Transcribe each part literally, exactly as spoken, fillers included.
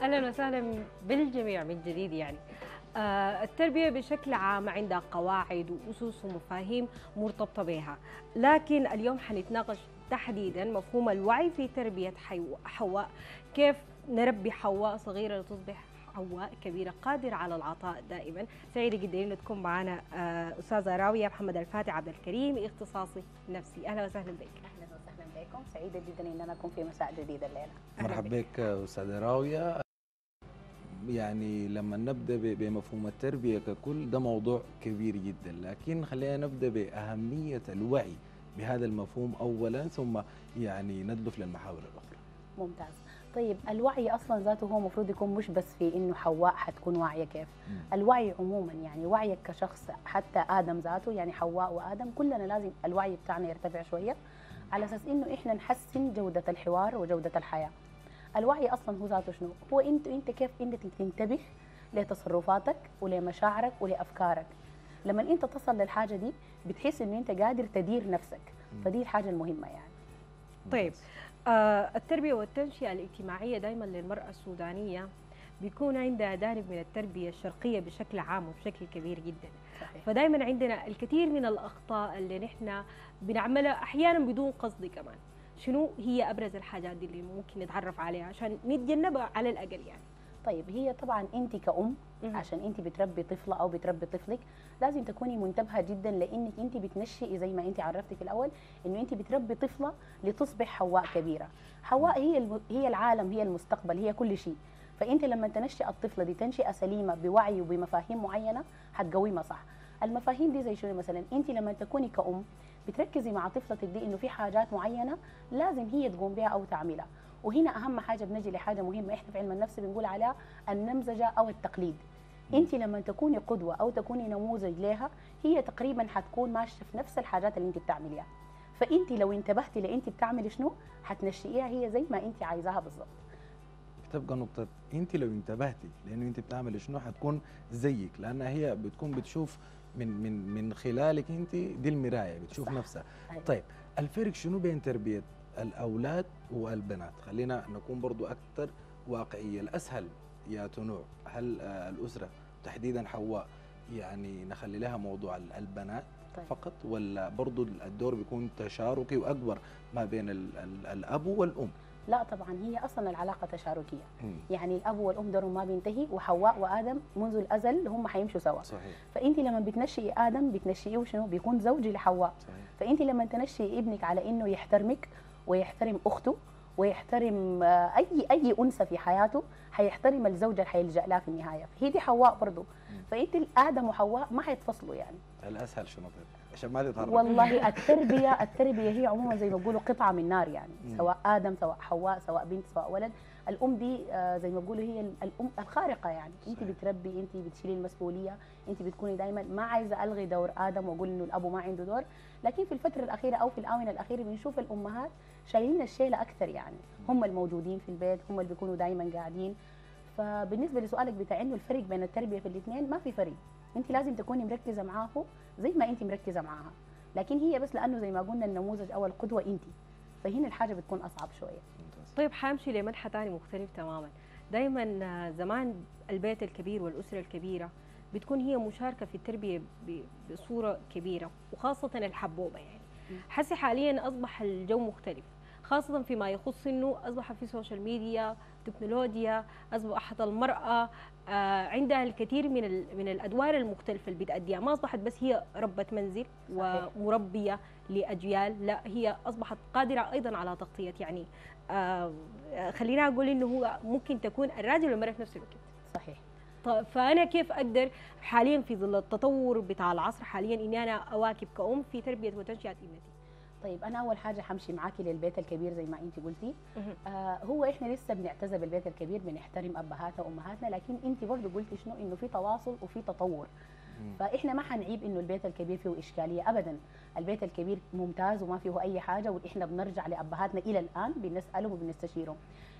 أهلا وسهلا بالجميع من جديد. يعني التربية بشكل عام عندها قواعد وأسس ومفاهيم مرتبطة بها، لكن اليوم حنتناقش تحديدا مفهوم الوعي في تربية حواء. كيف نربي حواء صغيرة لتصبح حواء كبيرة قادرة على العطاء دائما. سعيدة جدا إن تكون معنا أستاذة راوية محمد الفاتح عبد الكريم، اختصاصي نفسي. أهلا وسهلا بك. أهلا وسهلا بكم، سعيدة جدا إن أنا أكون في مساء جديد الليلة. مرحبا بك أستاذة راوية. يعني لما نبدأ بمفهوم التربية ككل، ده موضوع كبير جدا، لكن خلينا نبدأ بأهمية الوعي بهذا المفهوم أولا، ثم يعني ندلف للمحاور الأخرى. ممتاز. طيب الوعي أصلا ذاته هو مفروض يكون مش بس في إنه حواء حتكون واعية كيف، م. الوعي عموما، يعني وعيك كشخص، حتى آدم ذاته، يعني حواء وآدم كلنا لازم الوعي بتاعنا يرتفع شوية على أساس إنه إحنا نحسن جودة الحوار وجودة الحياة. الوعي أصلا هو ذاته شنو؟ هو أنت أنت كيف أنت تنتبه لتصرفاتك ولمشاعرك ولأفكارك. لما أنت تصل للحاجة دي بتحس إنه أنت قادر تدير نفسك، فدي الحاجة المهمة يعني. طيب آه التربية والتنشئة الاجتماعية دائما للمرأة السودانية بيكون عندها جانب من التربية الشرقية بشكل عام وبشكل كبير جدا. صحيح. فدائما عندنا الكثير من الأخطاء اللي نحن بنعملها أحيانا بدون قصد كمان. شنو هي أبرز الحاجات اللي ممكن نتعرف عليها عشان نتجنبها على الأقل يعني؟ طيب هي طبعا أنت كأم عشان أنت بتربي طفلة أو بتربي طفلك لازم تكوني منتبهة جدا، لأنك أنت بتنشئي زي ما أنت عرفتي في الأول إنه أنت بتربي طفلة لتصبح حواء كبيرة. حواء هي هي العالم، هي المستقبل، هي كل شيء. فأنت لما تنشئ الطفلة دي تنشئة سليمة بوعي وبمفاهيم معينة هتقومها صح. المفاهيم دي زي شنو مثلا؟ أنت لما تكوني كأم بتركزي مع طفلتك دي انه في حاجات معينه لازم هي تقوم بها او تعملها، وهنا اهم حاجه بنجي لحاجه مهمه احنا في علم النفس بنقول عليها النمذجه او التقليد. انت لما تكوني قدوه او تكوني نموذج لها هي تقريبا حتكون ماشيه في نفس الحاجات اللي انت بتعمليها، فانت لو انتبهتي لانت بتعملي شنو هتنشئيها هي زي ما انت عايزاها بالظبط. تبقى نقطه انت لو انتبهتي لانه انت بتعملي شنو هتكون زيك، لانها هي بتكون بتشوف من من من خلالك انت، دي المرايه بتشوف صح. نفسها. أيوة. طيب الفرق شنو بين تربيه الاولاد والبنات؟ خلينا نكون برضو اكثر واقعيه. الاسهل يا تنوع، هل الاسره تحديدا حواء يعني نخلي لها موضوع البنات طيب فقط، ولا برضو الدور بيكون تشاركي واكبر ما بين ال ال الاب والام؟ لا طبعا هي اصلا العلاقه تشاركيه. مم. يعني الاب والام دورهم ما بينتهي، وحواء وادم منذ الازل هم حيمشوا سوا. صحيح. فانت لما بتنشئي ادم بتنشئيه شنو؟ بيكون زوجي لحواء. صحيح. فانت لما تنشئي ابنك على انه يحترمك ويحترم اخته ويحترم اي اي انثى في حياته هيحترم الزوجه اللي هيلجا لها في النهايه، هي دي حواء برضه. فانت ادم وحواء ما هيتفصلوا يعني. الاسهل شنو عشان ما تتهرب؟ والله التربيه التربيه هي عموما زي ما بيقولوا قطعه من نار يعني. مم. سواء ادم سواء حواء سواء بنت سواء ولد، الام دي زي ما بيقولوا هي الام الخارقه يعني. انت بتربي، انت بتشيلي المسؤوليه، انت بتكوني دائما، ما عايزه الغي دور ادم واقول انه الاب ما عنده دور، لكن في الفتره الاخيره او في الاونه الاخيره بنشوف الامهات شايلين الشيله اكثر يعني. هم الموجودين في البيت، هم اللي بيكونوا دائما قاعدين. فبالنسبه لسؤالك بتاع انه الفرق بين التربيه في الاثنين، ما في فرق. انت لازم تكوني مركزه معاه زي ما انت مركزه معاها، لكن هي بس لانه زي ما قلنا النموذج او القدوه انت، فهنا الحاجه بتكون اصعب شويه. طيب حامشي لمنحى ثاني مختلف تماما. دايما زمان البيت الكبير والاسره الكبيره بتكون هي مشاركه في التربيه بصوره كبيره، وخاصه الحبوبه يعني. حسي حاليا اصبح الجو مختلف، خاصة فيما يخص انه اصبح في سوشيال ميديا، تكنولوجيا، اصبحت المرأة عندها الكثير من من الادوار المختلفة اللي بتأديها، ما اصبحت بس هي ربة منزل ومربية لاجيال، لا هي اصبحت قادرة ايضا على تغطية يعني خلينا اقول انه هو ممكن تكون الراجل والمرأة في نفس الوقت. صحيح. فانا كيف اقدر حاليا في ظل التطور بتاع العصر حاليا اني انا اواكب كأم في تربية وتنشئة ابنتي؟ طيب انا اول حاجه حمشي معاكي للبيت الكبير زي ما انت قلتي. آه هو احنا لسه بنعتز بالبيت الكبير، بنحترم ابهاتنا وامهاتنا، لكن انت برضه قلتي شنو انه في تواصل وفي تطور. مم. فاحنا ما حنعيب انه البيت الكبير فيه اشكاليه ابدا، البيت الكبير ممتاز وما فيه اي حاجه، واحنا بنرجع لابهاتنا الى الان بنسالهم وبنستشيرهم،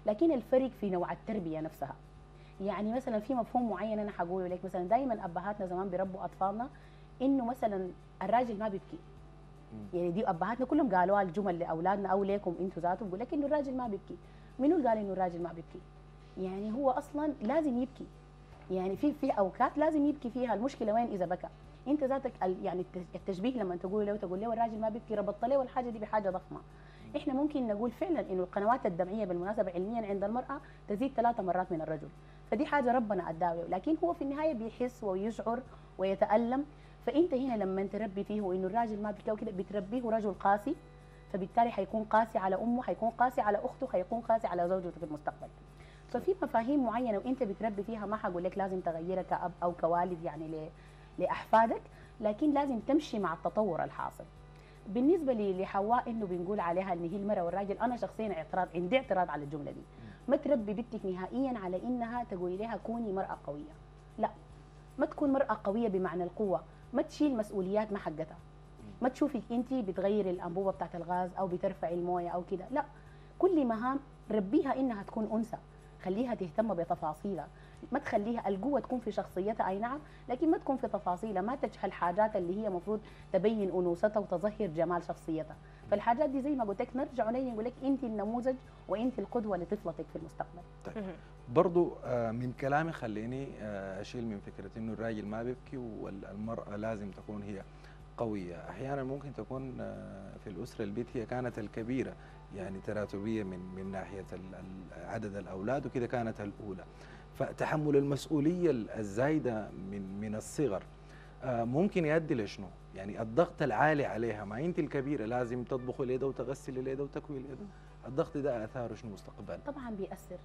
لكن الفرق في نوع التربيه نفسها. يعني مثلا في مفهوم معين انا حقوله لك، مثلا دائما ابهاتنا زمان بيربوا اطفالنا انه مثلا الراجل ما بيبكي. يعني دي ابهاتنا كلهم قالوها الجمل لاولادنا او ليكم انتوا ذاتهم، بيقول لك انه الراجل ما بيبكي. منو اللي قال انه الراجل ما بيبكي؟ يعني هو أصلا لازم يبكي، يعني في في أوقات لازم يبكي فيها. المشكلة وين إذا بكى؟ أنت ذاتك يعني التشبيه لما تقول له تقول له الراجل ما بيبكي، ربطت له والحاجة دي بحاجة ضخمة. إحنا ممكن نقول فعلا إنه القنوات الدمعية بالمناسبة علميا عند المرأة تزيد ثلاثة مرات من الرجل، فدي حاجة ربنا أداوي، لكن هو في النهاية بيحس ويشعر ويتألم. فأنت هنا لما تربي فيه وإنه الراجل ما بيبكي وكده بتربيه رجل قاسي، فبالتالي حيكون قاسي على أمه، حيكون قاسي على أخته، حيكون قاسي على زوجته في المستقبل. ففي مفاهيم معينة وأنت بتربي فيها، ما حقول لك لازم تغيرها كأب أو كوالد يعني لأحفادك، لكن لازم تمشي مع التطور الحاصل. بالنسبة لي لحواء إنه بنقول عليها إن هي المرأة والراجل، أنا شخصيا اعتراض، عندي اعتراض على الجملة دي. ما تربي بنتك نهائيا على إنها تقولي لها كوني مرأة قوية، لا، ما تكون مرأة قوية بمعنى القوة، ما تشيل مسؤوليات ما حقتها، ما تشوفك أنت بتغير الأنبوبة بتاعت الغاز أو بترفع الموية أو كده، لا، كل مهام ربيها إنها تكون أنثى، خليها تهتم بتفاصيلها، ما تخليها القوة تكون في شخصيتها أي نعم، لكن ما تكون في تفاصيلها، ما تجهل حاجات اللي هي المفروض تبين أنوثتها وتظهر جمال شخصيتها. فالحاجات دي زي ما قلت لك نرجع لين نقول لك أنت النموذج وأنت القدوة لطفلتك في المستقبل. طيب برضو من كلامي خليني أشيل من فكرة إنه الراجل ما بيبكي والمرأة لازم تكون هي قوية. أحيانا ممكن تكون في الأسرة البيت هي كانت الكبيرة، يعني تراتبية من من ناحية عدد الأولاد وكذا كانت الأولى، فتحمل المسؤولية الزايدة من من الصغر ممكن يؤدي لشنو؟ يعني الضغط العالي عليها، ما أنت الكبيرة لازم تطبخ اليد وتغسل اليد وتكوي اليد، الضغط ده آثاره شنو مستقبلا؟ طبعا بيأثر،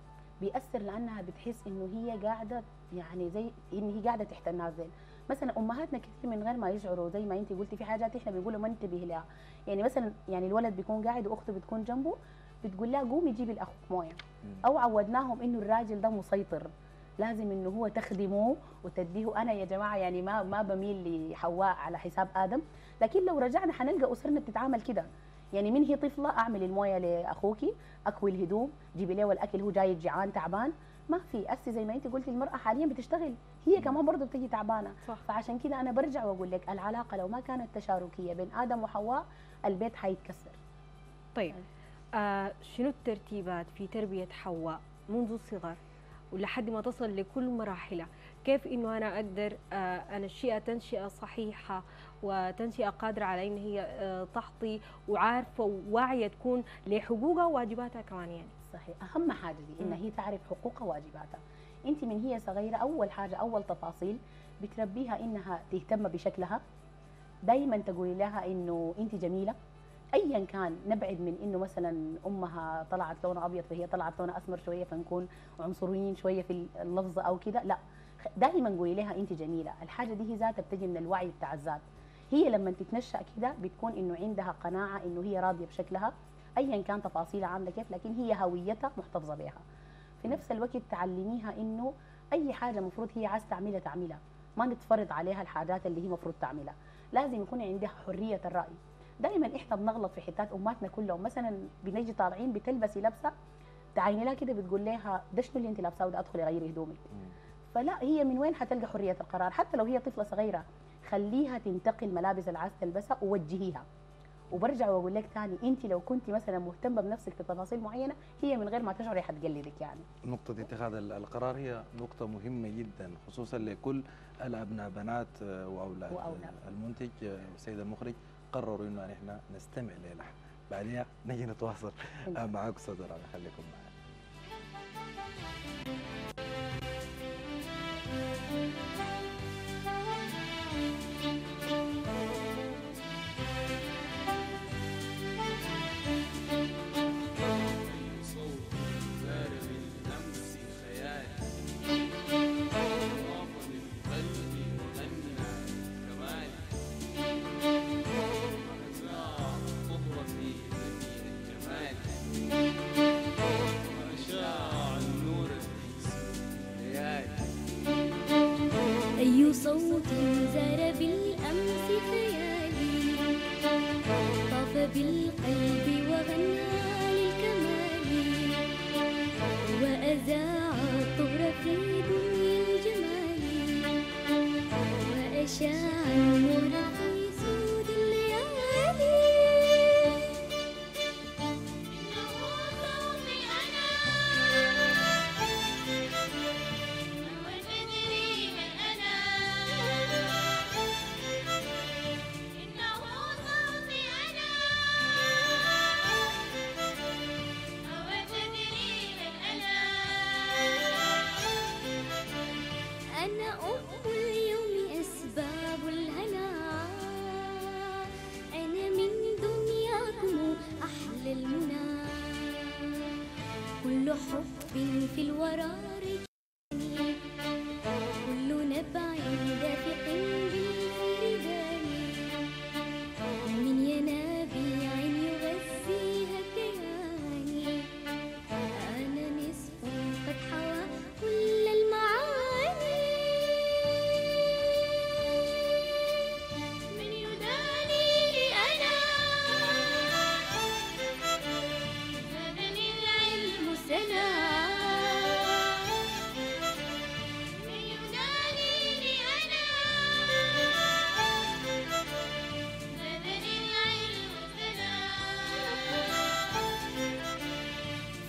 بيأثر لأنها بتحس إنه هي قاعدة يعني زي إن هي قاعدة تحت الناس زي مثلا امهاتنا كثير من غير ما يشعروا، زي ما انت قلتي في حاجات احنا بنقولوا ما انتبه لها، يعني مثلا يعني الولد بيكون قاعد واخته بتكون جنبه بتقول لها قومي جيبي لاخوك مويه، او عودناهم انه الراجل ده مسيطر لازم انه هو تخدمه وتديه. انا يا جماعه يعني ما ما بميل لحواء على حساب ادم، لكن لو رجعنا حنلقى اسرنا بتتعامل كده، يعني من هي طفله اعمل المويه لاخوكي، اكوي الهدوم، جيبي له الاكل، هو جاي جيعان تعبان، ما في أسي زي ما انت قلتي المرأة حاليا بتشتغل، هي كمان برضه بتجي تعبانة. فعشان كده أنا برجع وأقول لك العلاقة لو ما كانت تشاركية بين آدم وحواء البيت حيتكسر. طيب آه شنو الترتيبات في تربية حواء منذ الصغر ولحد ما تصل لكل مراحلها؟ كيف إنه أنا أقدر آه أنشئها تنشئة صحيحة وتنشئة قادرة على إن هي آه تحظي وعارفة وواعية تكون لحقوقها وواجباتها كمان يعني؟ صحيح. أهم حاجة دي إن هي تعرف حقوقها وواجباتها. أنت من هي صغيرة أول حاجة أول تفاصيل بتربيها إنها تهتم بشكلها، دايما تقولي لها إنه أنت جميلة، أيا كان، نبعد من إنه مثلا أمها طلعت لونها أبيض فهي طلعت لونها أسمر شوية فنكون عنصريين شوية في اللفظ أو كده، لا، دايما قولي لها أنت جميلة. الحاجة دي هي ذاتها بتجي من الوعي بتاع الذات، هي لما تتنشأ كده بتكون إنه عندها قناعة إنه هي راضية بشكلها ايا كان تفاصيلها عامله كيف، لكن هي هويتها محتفظه بها. في نفس الوقت تعلميها انه اي حاجه المفروض هي عايزه تعملها تعملها، ما نتفرض عليها الحاجات اللي هي المفروض تعملها، لازم يكون عندها حريه الراي. دائما احنا بنغلط في حتات امهاتنا كلهم، مثلا بنجي طالعين بتلبسي لبسه تعايني لها كده بتقول لها ده شنو اللي انت لابساه وده ادخلي غيري هدومك. فلا، هي من وين حتلقى حريه القرار؟ حتى لو هي طفله صغيره خليها تنتقي الملابس اللي عايزه تلبسها ووجهيها. وبرجع واقول لك ثاني انت لو كنت مثلا مهتمه بنفسك في تفاصيل معينه هي من غير ما تشعري حتقلدك. يعني نقطه اتخاذ القرار هي نقطه مهمه جدا، خصوصا لكل الابناء بنات واولاد. وأولاد. المنتج والسيد المخرج قرروا انه احنا نستمع للحن، بعدين نجي نتواصل معاكم صدر. انا خليكم معنا. من في الورى رجاني كل نبع دافق بالفرداني من ينابيع يغذيها كياني أنا نصف قد حوى كل المعاني من يداني أنا زادني العلم سنا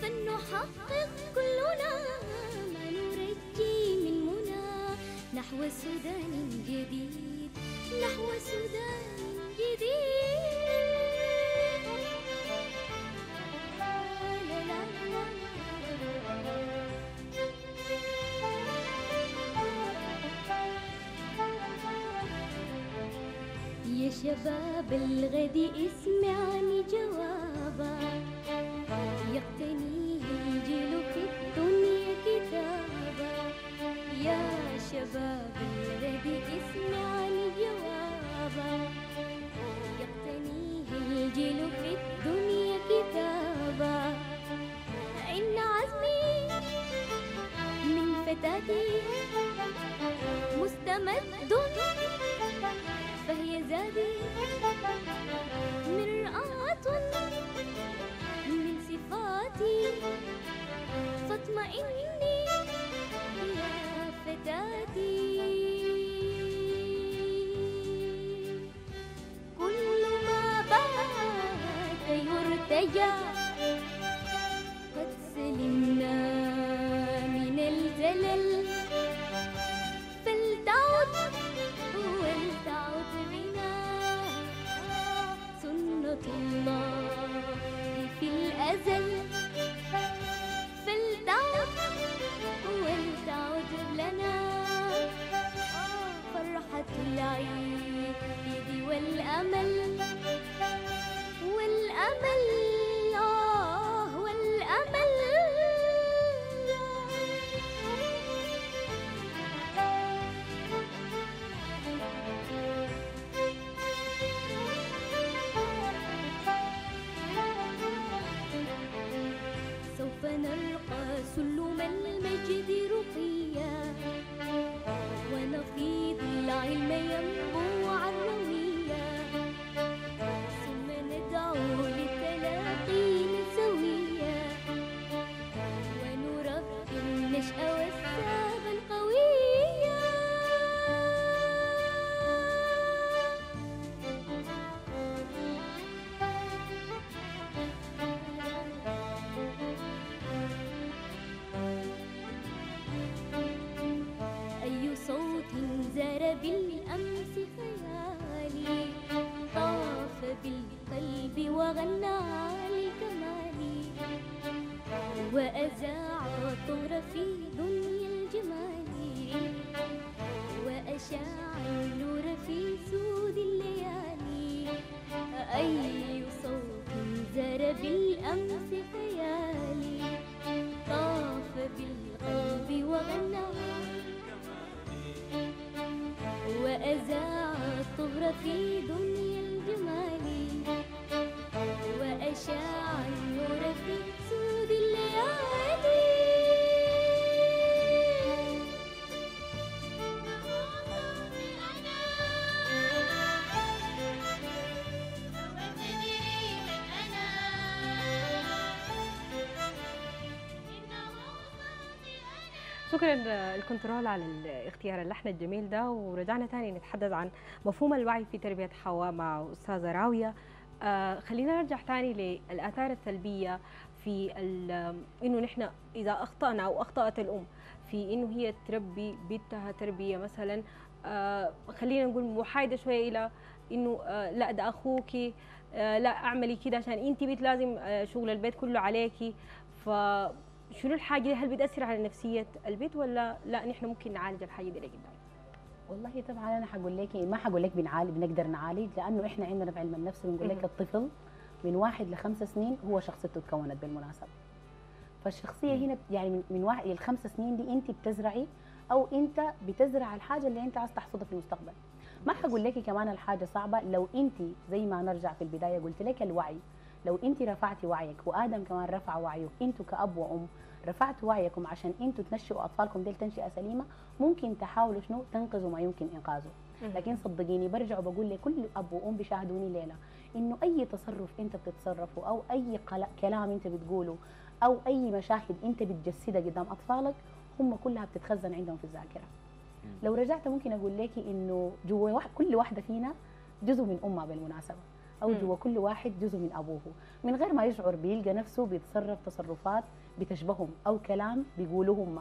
فلنحقق كلنا ما نرجي من منى نحو سودان جديد نحو سودان جديد. لا لا لا يا شباب الغد اسمعني جوابا يقتنيه الجيل في الدنيا كتابا يا شباب الغد اسمعني جوابا يقتنيه الجيل في الدنيا كتابا إن عزمي من فتاتي مستمد فهي زادي مرآة من صفاتي فاطمئني يا فتاتي كل ما بات يرتجى قد سلمنا من الزلل فلتعد ولتعد بنا سنة الله في الأزل فلتعد ولتعد لنا فرحة العيد والأمل والأمل آه والأمل. فنرقى سلم المجد رقيا ونفيض العلم ينبوع عن رويا ثم ندعو للتلاقي سويا ونربي النشأ والسابة القوية زار بالأمس خيالي طاف بالقلب وغنى على كمالي وأزاع طور في دنيا الجمال وأشاع النور في سود الليالي أي صوت زار بالأمس خيالي طاف بالقلب وغنى وأزاع الطهر في دنيا الجمال وأشاع النور في سود الليالي. شكرا الكنترول على الاختيار اللحن الجميل ده. ورجعنا تاني نتحدث عن مفهوم الوعي في تربية حواء مع أستاذة راوية. آه خلينا نرجع تاني للآثار السلبية في إنه نحن إذا أخطأنا أو أخطأت الأم في إنه هي تربي بنتها تربية مثلا آه خلينا نقول محايدة شوية إلى إنه آه لا ده أخوكي آه لا أعملي كده عشان أنت بيت لازم آه شغل البيت كله عليكي. ف شنو الحاجة دي؟ هل بتأثر على نفسية البيت ولا لا نحن ممكن نعالج الحاجة دي قدام؟ والله طبعا انا هقول لك ما هقول لك بنعالج بنقدر نعالج لانه احنا عندنا في علم النفس بنقول لك الطفل من واحد لخمس سنين هو شخصيته اتكونت بالمناسبة. فالشخصيه مم. هنا يعني من من واحد للخمس سنين دي انت بتزرعي او انت بتزرع الحاجه اللي انت عايز تحصدها في المستقبل. ما هقول لك كمان الحاجه صعبه، لو انت زي ما نرجع في البدايه قلت لك الوعي، لو انت رفعتي وعيك وادم كمان رفع وعيه، انتوا كاب وام رفعتوا وعيكم عشان انتوا تنشئوا اطفالكم دي تنشئه سليمه، ممكن تحاولوا شنو تنقذوا ما يمكن انقاذه. لكن صدقيني برجع وبقول لكل اب وام بيشاهدوني ليله، انه اي تصرف انت بتتصرفه او اي كلام انت بتقوله او اي مشاهد انت بتجسدها قدام اطفالك هم كلها بتتخزن عندهم في الذاكره. لو رجعت ممكن اقول لك انه جوا واحد كل واحده فينا جزء من امها بالمناسبه، او جوا كل واحد جزء من ابوه، من غير ما يشعر بيلقى نفسه بيتصرف تصرفات بتشبههم او كلام بيقولوه هم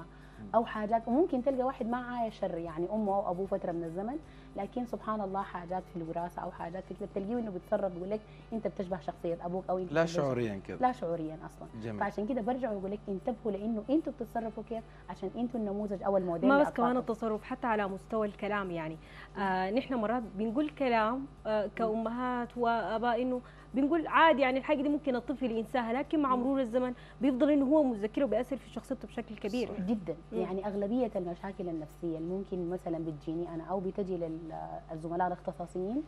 او حاجات. وممكن تلقى واحد ما عايش شر يعني امه او ابوه فتره من الزمن، لكن سبحان الله حاجات في الوراثه او حاجات في كده بتلقيه انه بيتصرف بيقول لك انت بتشبه شخصيه ابوك او انت لا شعوريا كده، لا شعوريا اصلا. جميل. فعشان كده برجع واقول لك انتبهوا لانه انتوا بتتصرفوا كيف عشان انتوا النموذج او الموديل. ما بس كمان التصرف حتى على مستوى الكلام، يعني آه نحن مرات بنقول كلام آه كامهات واباء انه بنقول عادي يعني الحاجه دي ممكن الطفل ينساها، لكن مع مرور الزمن بيفضل انه هو متذكره وبيأثر في شخصيته بشكل كبير. صحيح. جدا. مم. يعني اغلبيه المشاكل النفسيه اللي ممكن مثلا بتجيني انا او بتجي للزملاء الاختصاصيين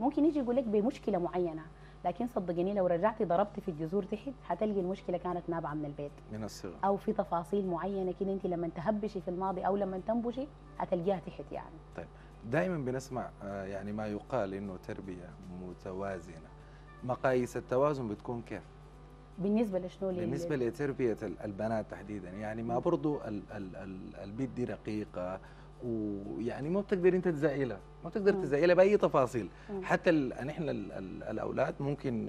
ممكن يجي يقول لك بمشكله معينه، لكن صدقيني لو رجعتي ضربتي في الجذور تحت هتلقي المشكله كانت نابعه من البيت، من الصغر، او في تفاصيل معينه كده انت لما تهبشي في الماضي او لما تنبشي هتلقيها تحت يعني. طيب دائما بنسمع يعني ما يقال انه تربيه متوازنه، مقاييس التوازن بتكون كيف؟ بالنسبة لشنو؟ بالنسبة لتربية البنات تحديدا، يعني ما برضو البيت دي رقيقة ويعني ما بتقدر انت تزائلها، ما بتقدر تزائلها بأي تفاصيل، م. حتى نحن الأولاد ممكن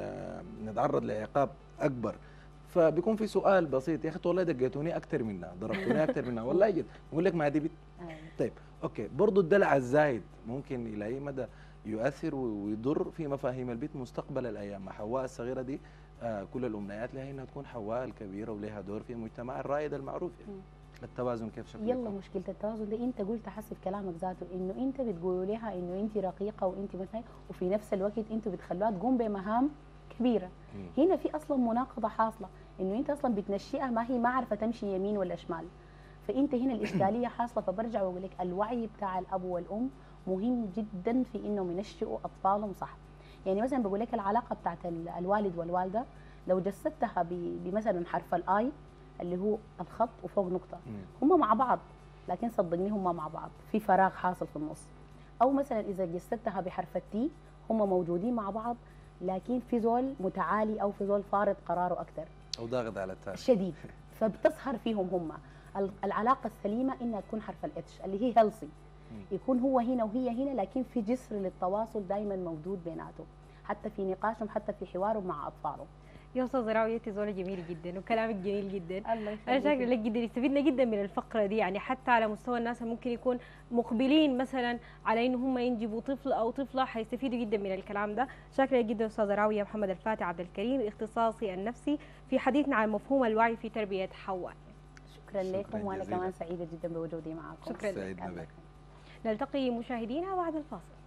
نتعرض لعقاب أكبر، فبيكون في سؤال بسيط يا أخي والله دقيتوني أكثر منها، ضربتوني أكثر منها، والله جد، بقول لك ما دي بت... طيب أوكي، برضو الدلع الزايد ممكن إلى أي مدى يؤثر ويضر في مفاهيم البيت مستقبل الايام. حواء الصغيره دي آه كل الامنيات لها انها تكون حواء الكبيره ولها دور في المجتمع الرائد المعروف يعني. التوازن كيف شكله؟ يلا مشكله التوازن دي انت قلت حسب كلامك ذاته انه انت بتقول لها انه انت رقيقه وانت مثلا، وفي نفس الوقت انتوا بتخلوها تقوم بمهام كبيره. م. هنا في اصلا مناقضه حاصله، انه انت اصلا بتنشئها ما هي ما عارفه تمشي يمين ولا شمال، فانت هنا الاشكاليه حاصله. فبرجع واقول لك الوعي بتاع الاب والام مهم جدا في انهم ينشئوا اطفالهم صح. يعني مثلا بقول لك العلاقه بتاعت الوالد والوالده لو جسدتها بمثلا حرف الاي اللي هو الخط وفوق نقطه، هم مع بعض، لكن صدقني هم مع بعض في فراغ حاصل في النص. او مثلا اذا جسدتها بحرف التي هم موجودين مع بعض، لكن في زول متعالي او في زول فارض قراره اكثر او ضاغط على التاني شديد، فبتظهر فيهم هم. العلاقه السليمه انها تكون حرف الاتش اللي هي هيلثي، يكون هو هنا وهي هنا، لكن في جسر للتواصل دائما موجود بيناتهم، حتى في نقاشهم حتى في حوارهم مع اطفالهم. يا استاذه راوية زوله جميل جدا وكلامك جميل جدا، الله يخليك، انا شاكره لك جدا، استفدنا جدا من الفقره دي، يعني حتى على مستوى الناس ممكن يكون مقبلين مثلا على ان هم ينجبوا طفل او طفله حيستفيدوا جدا من الكلام ده. شاكره لك جدا استاذه راوية محمد الفاتح عبد الكريم، اختصاصي النفسي، في حديثنا عن مفهوم الوعي في تربيه حواء. شكرا, شكرا لكم، وانا كمان سعيده جدا بوجودي معكم. شكرا لك. نلتقي مشاهدينا بعد الفاصل.